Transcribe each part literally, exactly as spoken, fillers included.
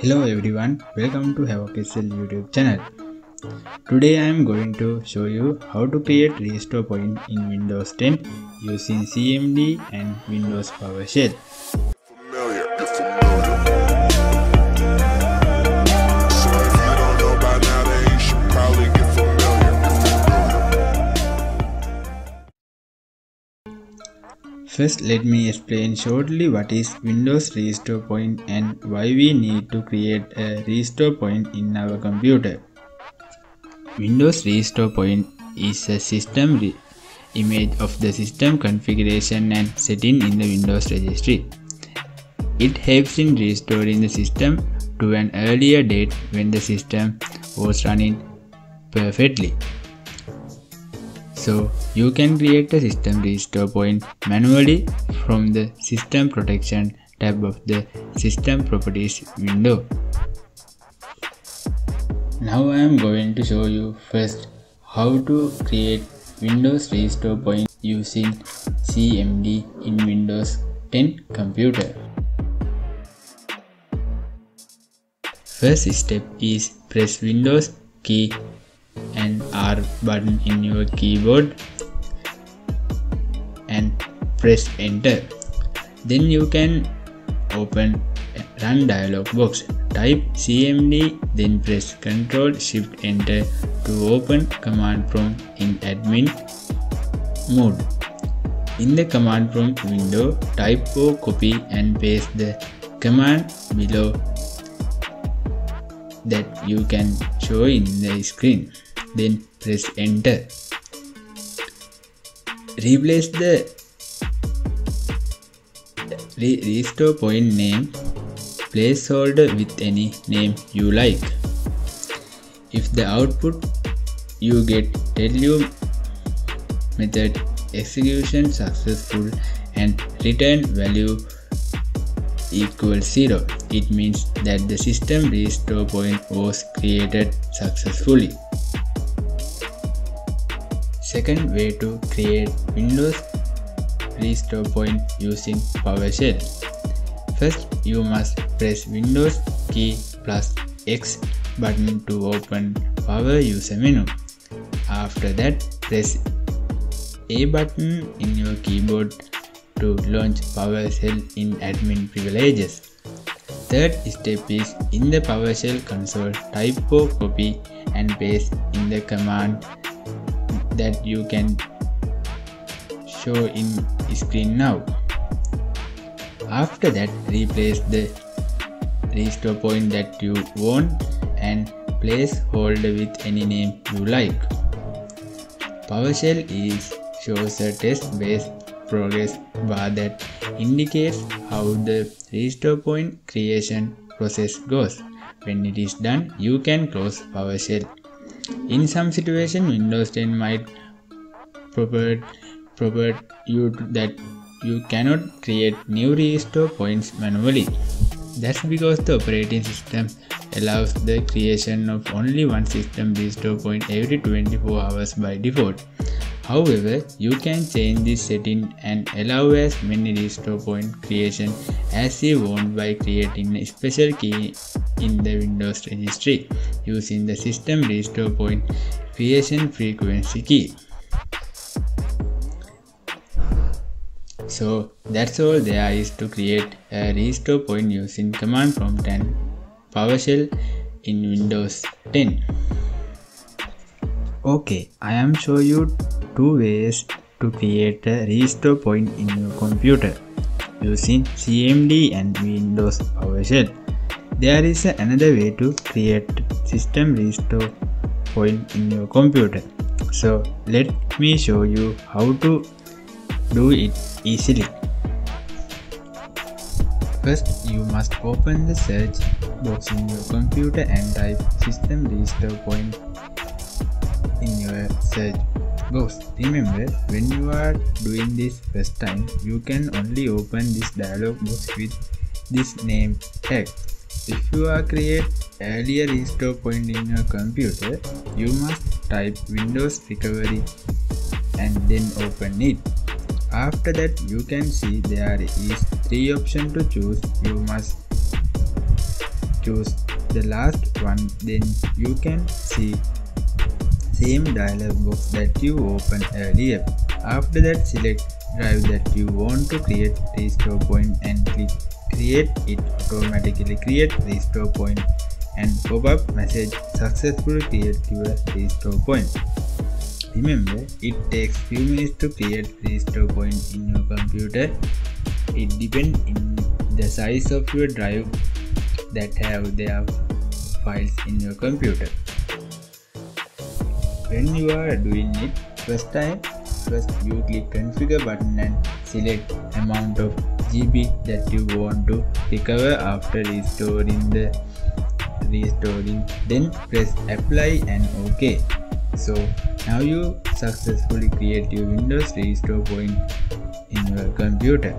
Hello everyone, welcome to Havoc S L YouTube channel. Today I am going to show you how to create restore point in Windows ten using C M D and Windows PowerShell. First, let me explain shortly what is Windows restore point and why we need to create a restore point in our computer. Windows restore point is a system image of the system configuration and setting in the Windows registry. It helps in restoring the system to an earlier date when the system was running perfectly. So you can create a system restore point manually from the System Protection tab of the System Properties window. Now I am going to show you first how to create Windows restore point using C M D in Windows ten computer. First step is press Windows key and R button in your keyboard and press enter. Then you can open run dialog box, type C M D, then press Ctrl Shift Enter to open command prompt in admin mode. In the command prompt window, type or copy and paste the command below that you can show in the screen. Then press enter. Replace the re restore point name placeholder with any name you like. If the output you get tell you method execution successful and return value equals zero, it means that the system restore point was created successfully. Second way to create Windows restore point using PowerShell. First, you must press Windows key plus X button to open Power User menu. After that, press A button in your keyboard to launch PowerShell in admin privileges. Third step is in the PowerShell console, type or copy and paste in the command that you can show in screen now. After that, replace the restore point that you want and placeholder with any name you like. PowerShell is shows a test-based progress bar that indicates how the restore point creation process goes. When it is done, you can close PowerShell. In some situation, Windows ten might provide you that you cannot create new restore points manually. That's because the operating system allows the creation of only one system restore point every twenty-four hours by default. However, you can change this setting and allow as many restore point creation as you want by creating a special key in the Windows registry using the system restore point creation frequency key. So that's all there is to create a restore point using command prompt and PowerShell in Windows ten. Okay, I am showing you two ways to create a restore point in your computer using C M D and Windows PowerShell. There is another way to create system restore point in your computer. So let me show you how to do it easily. First, you must open the search box in your computer and type system restore point in your search box. Remember, when you are doing this first time, you can only open this dialog box with this name tag. If you are create earlier restore point in your computer, you must type Windows recovery and then open it. After that, you can see there is three options to choose. You must choose the last one, then you can see same dialog box that you opened earlier. After that, select drive that you want to create restore point and click create. It automatically create restore point and pop up message successfully create your restore point. Remember, it takes few minutes to create restore point in your computer. It depends on the size of your drive that have their files in your computer. When you are doing it first time, first you click configure button and select amount of G B that you want to recover after restoring the restoring. Then press apply and OK. So now you successfully create your Windows restore point in your computer.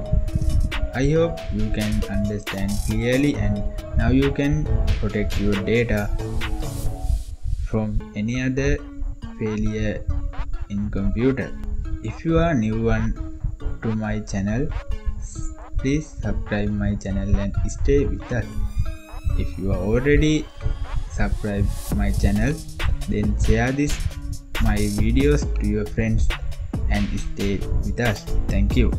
I hope you can understand clearly, and now you can protect your data from any other failure in computer. If you are new one to my channel, please subscribe my channel and stay with us. If you are already subscribed my channel, then share this my videos to your friends and stay with us. Thank you.